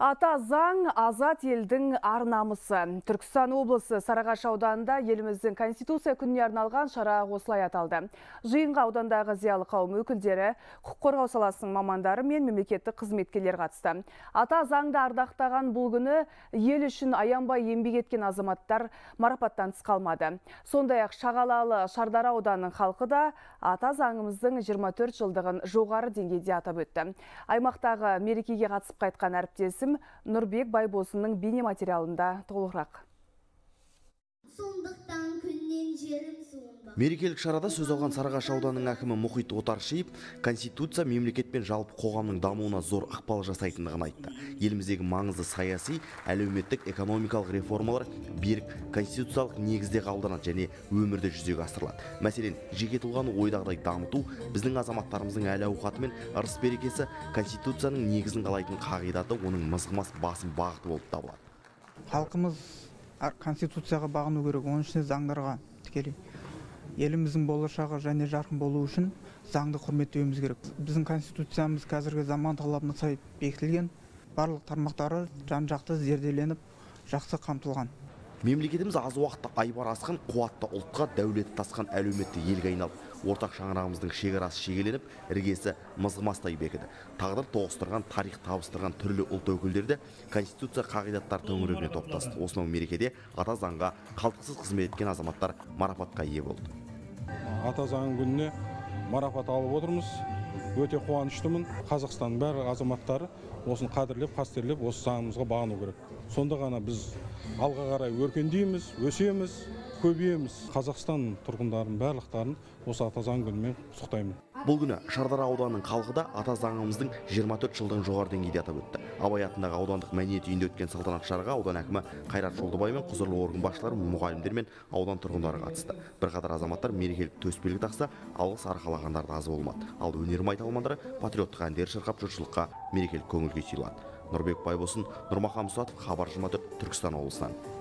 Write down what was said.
Ата заң азат елдің арнамысы. Түркістан облысы Сарыағаш ауданында еліміздің Конституция күніне арналған шара осылай аталды. Жиынға аудандағы зиялы қауым өкілдері, құқық қорғау саласының мамандары мен мемлекеттік қызметкерлер қатысты. Ата заңды ардақтаған бұл күні ел үшін аянбай еңбек еткен азаматтар марапаттан тыс қалмады. Сондай-ақ Шағалалы Шардара ауданының халқы да ата заңымыздың 24 жылдығын жоғары деңгейде атап өтті. Аймақтағы мерекеге қатысып қайтқан әріптесім Нұрбек Байбосынның бейне материалында толығырақ. Мерекелік шарада сөз алған Сарыағаш ауданының әкімі Мұхит Отаршиев Конституция мемлекет пен жалпы қоғамның дамуына зор ықпал жасайтындығын айтты. Еліміздегі маңызды саяси, әлеуметтік, экономикалық реформалар берік конституциялық негізде қалданады және өмірде жүзеге асырылады. Мәселен, жеке тұлғаны ойдағыдай дамыту біздің азаматтарымыздың әл-ауқаты мен ырыс-берекесі Конституцияның негізін қалайтын қағидаты, оның мызғымас басым бағыты болып табылады. Халқымыз Конституцияға бағыну керек, оның ішінде заңдарға тікелей. Еліміздің болашағы және жарқын болу үшін заңды құрметтеуіміз керек. Біздің Конституциямыз қазіргі заман талабына сай бекітілген, барлық тармақтары жан-жақты зерделеніп, жақсы қамтылған. Мемлекетіміз аз уақытта айбар асқан, қуатты ұлтқа, дәулет тасқан әлеуметті елге айналып, ортақ шаңырағымыздың шекарасы шегеленіп, іргесі мызғымастай бекіді. Тағдыр тоғыстырған, тарих табыстырған түрлі ұлт өкілдерді Конституция қағидаттары төңірегіне топтасты. Осынау мерекеде ата заңға қалтқысыз қызмет еткен азаматтар марапатқа ие болды. Ата заң күніне марапат алып отырмыз. Өте қуаныштымын. Қазақстан бәрі азаматтары осыны қадірлеп, қастерлеп, осы заңымызға бағыну керек. Сонда ғана біз алға қарай өркендейміз, өсеміз, көбейеміз. Қазақстан тұрғындарын барлықтарын осы ата заң күнімен құттықтаймын. Бұл күні Шардара ауданының халқы да ата заңымыздың 24 жылдығын жоғары деңгейде атап өтті. Абай атындағы аудандық мәдениет үйінде өткен салтанат шараға аудан әкімі Қайрат Жолдыбай мен құзырлы орган басшылары, мұғалімдер мен аудан тұрғындары қатысты. Бірқатар азаматтар мерекелік төсбелгі тақса, алғыс арқалағандар да аз болмады. Ал өнер майталмандары патриоттық әндер шырқап жұртшылыққа мерекелік көңіл күй сыйлады. Нұрбек Байбосын, Нұрмахан Мұсатов, Хабар 24, Түркістан облысынан.